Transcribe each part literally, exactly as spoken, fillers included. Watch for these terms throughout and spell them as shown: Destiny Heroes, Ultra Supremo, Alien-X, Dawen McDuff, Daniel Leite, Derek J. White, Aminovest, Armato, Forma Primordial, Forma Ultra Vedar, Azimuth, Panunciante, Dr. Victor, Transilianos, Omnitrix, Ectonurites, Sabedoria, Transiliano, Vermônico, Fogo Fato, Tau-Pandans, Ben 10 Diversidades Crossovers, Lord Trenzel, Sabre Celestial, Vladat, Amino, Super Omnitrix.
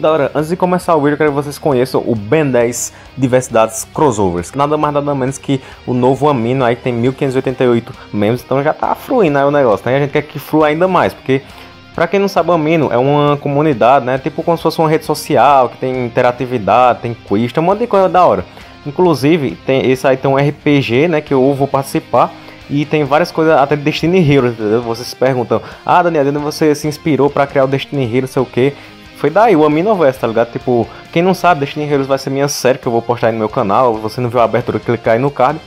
Galera, antes de começar o vídeo, eu quero que vocês conheçam o Ben dez Diversidades Crossovers. Nada mais nada menos que o novo Amino, aí tem mil quinhentos e oitenta e oito membros, então já tá fluindo aí o negócio, né? A gente quer que flua ainda mais, porque... Pra quem não sabe, o Amino é uma comunidade, né? Tipo como se fosse uma rede social, que tem interatividade, tem quiz, tem um monte de coisa da hora. Inclusive, tem, esse aí tem um R P G, né? Que eu vou participar. E tem várias coisas, até Destiny Heroes, entendeu? Vocês se perguntam, ah, Daniel, de onde você se inspirou pra criar o Destiny Heroes, sei o quê? Foi daí, o Aminovest, tá ligado? Tipo, quem não sabe, Destiny Heroes vai ser minha série que eu vou postar aí no meu canal. Se você não viu a abertura, clica aí no card.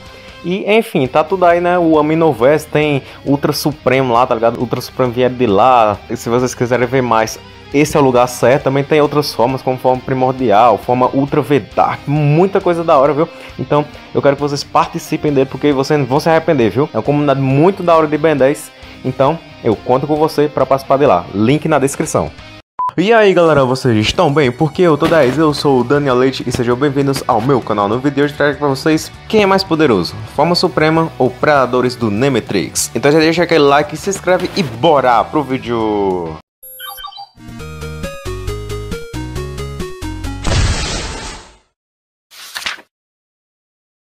E, enfim, tá tudo aí, né? O Aminovest tem Ultra Supremo lá, tá ligado? Ultra Supremo vieram de lá. E se vocês quiserem ver mais, esse é o lugar certo. Também tem outras formas, como Forma Primordial, Forma Ultra Vedar. Muita coisa da hora, viu? Então, eu quero que vocês participem dele, porque vocês não vão se arrepender, viu? É uma comunidade muito da hora de Ben dez. Então, eu conto com você pra participar de lá. Link na descrição. E aí galera, vocês estão bem? Porque eu tô dez, eu sou o Daniel Leite e sejam bem-vindos ao meu canal. No vídeo de hoje trago pra vocês quem é mais poderoso, Forma Suprema ou Predadores do Omnitrix. Então já deixa aquele like, se inscreve e bora pro vídeo!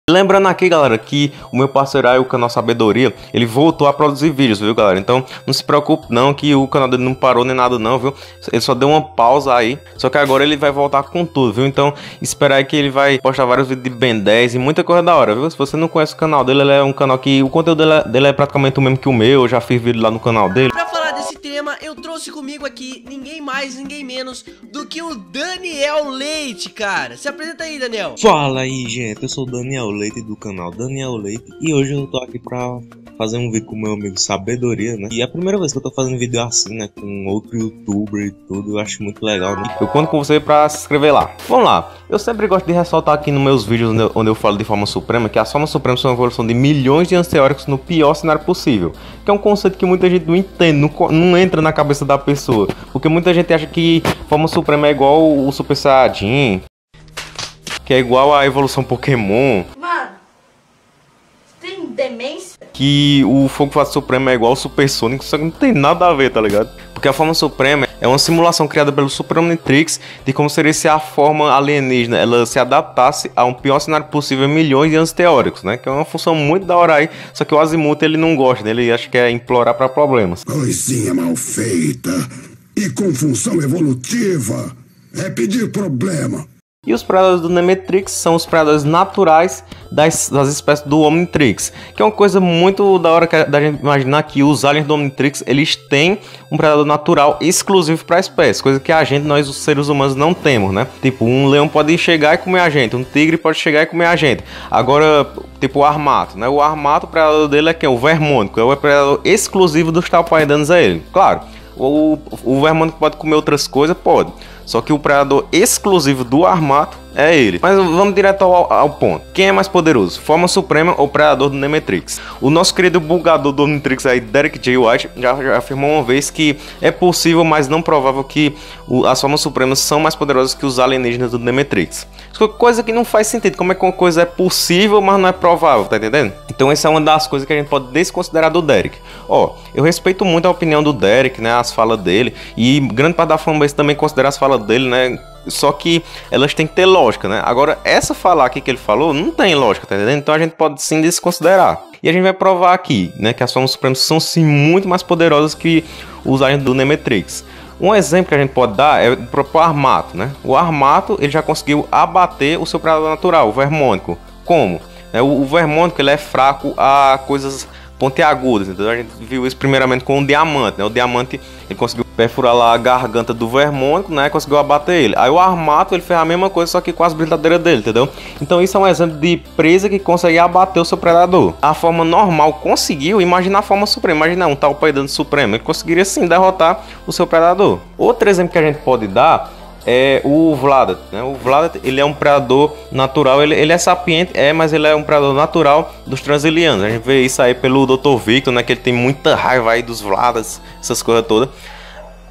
Lembrando aqui, galera, que o meu parceiro aí, o canal Sabedoria, ele voltou a produzir vídeos, viu, galera? Então, não se preocupe não, que o canal dele não parou nem nada não, viu? Ele só deu uma pausa aí, só que agora ele vai voltar com tudo, viu? Então, espera aí que ele vai postar vários vídeos de Ben dez e muita coisa da hora, viu? Se você não conhece o canal dele, ele é um canal que... O conteúdo dele é, dele é praticamente o mesmo que o meu, eu já fiz vídeo lá no canal dele. Pra falar desse tema, eu trouxe comigo aqui ninguém mais, ninguém menos do que o Daniel Leite, cara. Se apresenta aí, Daniel. Fala aí, gente. Eu sou o Daniel Leite. Leite do canal Daniel Leite e hoje eu tô aqui pra fazer um vídeo com meu amigo Sabedoria, né? E é a primeira vez que eu tô fazendo vídeo assim, né? Com outro youtuber e tudo, eu acho muito legal, né? Eu conto com você pra se inscrever lá. Vamos lá, eu sempre gosto de ressaltar aqui nos meus vídeos onde eu, onde eu falo de Forma Suprema que as Formas Supremas são uma evolução de milhões de anos teóricos no pior cenário possível, que é um conceito que muita gente não entende, não, não entra na cabeça da pessoa, porque muita gente acha que Forma Suprema é igual o Super Saiyajin, que é igual a evolução Pokémon. Demência. Que o Fogo Fato Supremo é igual ao Super Sonic, só que não tem nada a ver, tá ligado? Porque a Forma Suprema é uma simulação criada pelo Super Omnitrix de como seria se a forma alienígena ela se adaptasse a um pior cenário possível em milhões de anos teóricos, né? Que é uma função muito da hora aí, só que o Azimuth ele não gosta, né? Ele acha que é implorar pra problemas. Coisinha mal feita e com função evolutiva é pedir problema. E os predadores do Omnitrix são os predadores naturais das, das espécies do Omnitrix, que é uma coisa muito da hora que, da gente imaginar que os aliens do Omnitrix, eles têm um predador natural exclusivo para a espécie, coisa que a gente, nós os seres humanos, não temos, né? Tipo, um leão pode chegar e comer a gente, um tigre pode chegar e comer a gente. Agora, tipo o Armato, né? O Armato, o predador dele é quem? O Vermônico, é o predador exclusivo dos Tau-Pandans a ele, claro. O, o Vermônico pode comer outras coisas? Pode. Só que o predador exclusivo do Armato é ele. Mas vamos direto ao, ao ponto. Quem é mais poderoso? Forma Suprema ou Predador do Omnitrix? O nosso querido bugador do Omnitrix aí, Derek J. White, já, já afirmou uma vez que é possível, mas não provável que o, as Formas Supremas são mais poderosas que os alienígenas do Omnitrix. Coisa que não faz sentido. Como é que uma coisa é possível, mas não é provável, tá entendendo? Então essa é uma das coisas que a gente pode desconsiderar do Derek. Ó, eu respeito muito a opinião do Derek, né? As falas dele. E grande parte da fanbase também considera as falas dele, né? Só que elas têm que ter lógica, né? Agora, essa fala aqui que ele falou não tem lógica, tá entendendo? Então a gente pode sim desconsiderar. E a gente vai provar aqui, né? Que as Formas Supremas são sim muito mais poderosas que os agentes do Omnitrix. Um exemplo que a gente pode dar é o próprio Armato, né? O Armato, ele já conseguiu abater o seu predador natural, o Vermônico. Como? O Vermônico, ele é fraco a coisas pontiagudas, então a gente viu isso primeiramente com o diamante, né? O diamante, ele conseguiu perfurar lá a garganta do Vermônico, né? Conseguiu abater ele. Aí o Armato, ele fez a mesma coisa, só que com as brincadeiras dele, entendeu? Então isso é um exemplo de presa que consegue abater o seu predador. A forma normal conseguiu, imagina a Forma Suprema, imagina um Tau-Pandans Supremo, ele conseguiria sim derrotar o seu predador. Outro exemplo que a gente pode dar é o Vladat, né? O Vladat, ele é um predador natural, ele, ele é sapiente, é, mas ele é um predador natural dos Transilianos. A gente vê isso aí pelo doutor Victor, né? Que ele tem muita raiva aí dos Vladats, essas coisas todas.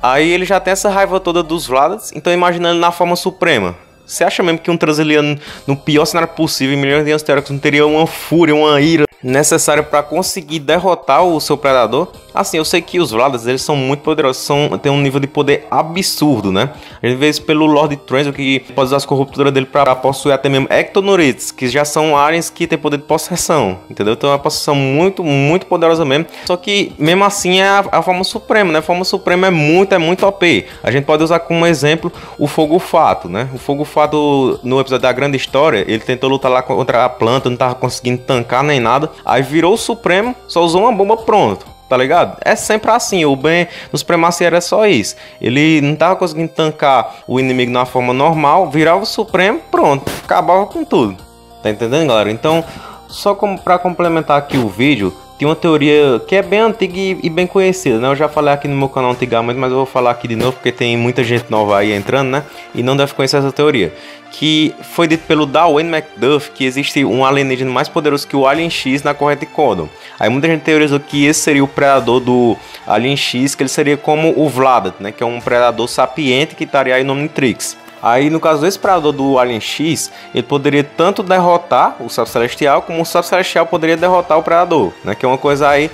Aí ele já tem essa raiva toda dos Vladats, então imagina ele na Forma Suprema. Você acha mesmo que um transiliano, no pior cenário possível, em milhões de anos teóricos, não teria uma fúria, uma ira necessária para conseguir derrotar o seu predador? Assim, eu sei que os Vladats, eles são muito poderosos, são, tem um nível de poder absurdo, né? A gente vê isso pelo Lord Trenzel, que pode usar as corrupturas dele para possuir até mesmo Ectonurites, que já são aliens que têm poder de possessão, entendeu? Então é uma possessão muito, muito poderosa mesmo. Só que, mesmo assim, é a, a Forma Suprema, né? A Forma Suprema é muito, é muito O P. A gente pode usar como exemplo o Fogo Fato, né? O Fogo Fato, no episódio da Grande História, ele tentou lutar lá contra a planta, não tava conseguindo tancar nem nada. Aí virou o Supremo, só usou uma bomba, pronto, tá ligado? É sempre assim, o Ben no Supremacia era só isso. Ele não tava conseguindo tancar o inimigo na forma normal, virava o Supremo, pronto, acabava com tudo. Tá entendendo, galera? Então, só como pra complementar aqui o vídeo, tem uma teoria que é bem antiga e, e bem conhecida, né? Eu já falei aqui no meu canal antigamente, mas eu vou falar aqui de novo porque tem muita gente nova aí entrando, né? E não deve conhecer essa teoria. Que foi dito pelo Dawen McDuff que existe um alienígena mais poderoso que o Alien-X na Corrente Cósmica. Aí muita gente teorizou que esse seria o predador do Alien-X, que ele seria como o Vladat, né? Que é um predador sapiente que estaria aí no Omnitrix. Aí, no caso desse predador do Alien-X, ele poderia tanto derrotar o Sabre Celestial, como o Sabre Celestial poderia derrotar o predador, né? Que é uma coisa aí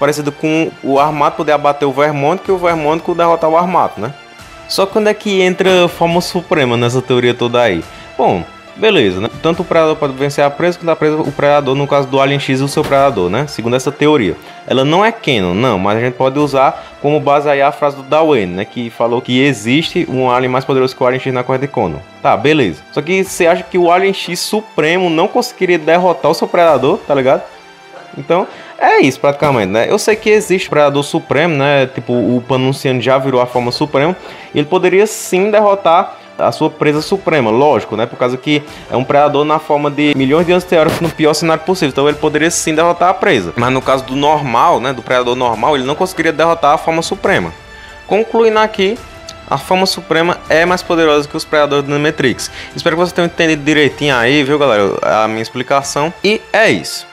parecida com o Armato poder abater o Vermônico e o Vermônico derrotar o Armato, né? Só quando é que entra a Forma Suprema nessa teoria toda aí? Bom, beleza, né? Tanto o predador pode vencer a presa, quanto a presa o predador, no caso do Alien-X, o seu predador, né? Segundo essa teoria. Ela não é canon, não, mas a gente pode usar como base aí a frase do Dawen, né? Que falou que existe um alien mais poderoso que o Alien-X na Corrente Cósmica. Tá, beleza. Só que você acha que o Alien-X Supremo não conseguiria derrotar o seu predador, tá ligado? Então, é isso praticamente, né? Eu sei que existe o predador supremo, né? Tipo, o Panunciante já virou a Forma Suprema. Ele poderia sim derrotar a sua presa suprema, lógico, né? Por causa que é um predador na forma de milhões de anos teóricos no pior cenário possível. Então ele poderia sim derrotar a presa. Mas no caso do normal, né? Do predador normal, ele não conseguiria derrotar a Forma Suprema. Concluindo aqui, a Forma Suprema é mais poderosa que os predadores do Omnitrix. Espero que vocês tenham entendido direitinho aí, viu, galera? A minha explicação. E é isso.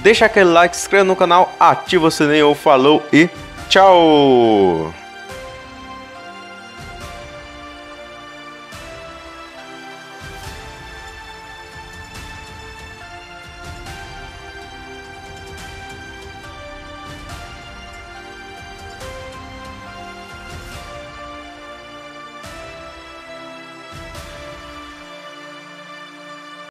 Deixa aquele like, se inscreva no canal, ativa o sininho, falou e tchau!